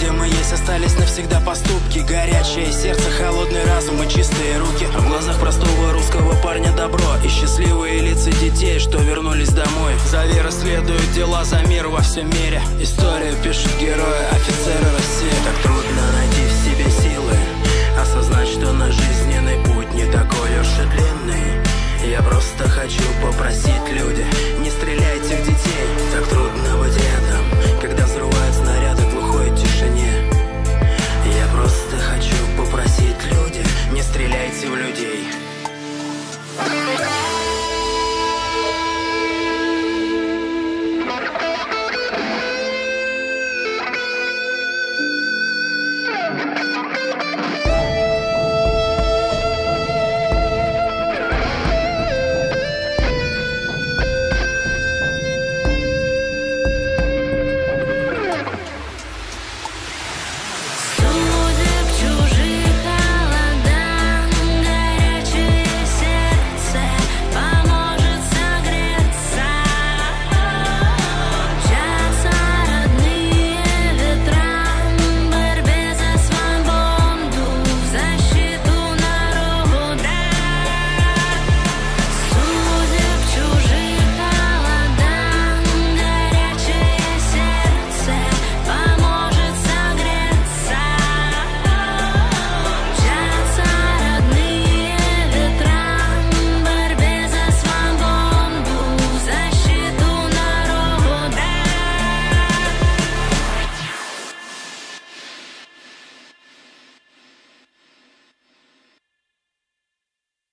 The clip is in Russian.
где мы есть, остались навсегда поступки. Горячее сердце, холодный разум и чистые руки. В глазах простого русского парня добро и счастливые лица детей, что вернулись домой. За верой следуют дела, за мир во всем мире. Историю пишут герои, офицеры России. Так трудно найти в себе силы, осознать, что наш жизненный путь не такой уж и длинный. Я просто хочу попросить, люди, не стреляйте в детей. Так трудно быть рядом, когда взрывают снаряды в глухой тишине. Я просто хочу попросить, люди, не стреляйте в людей.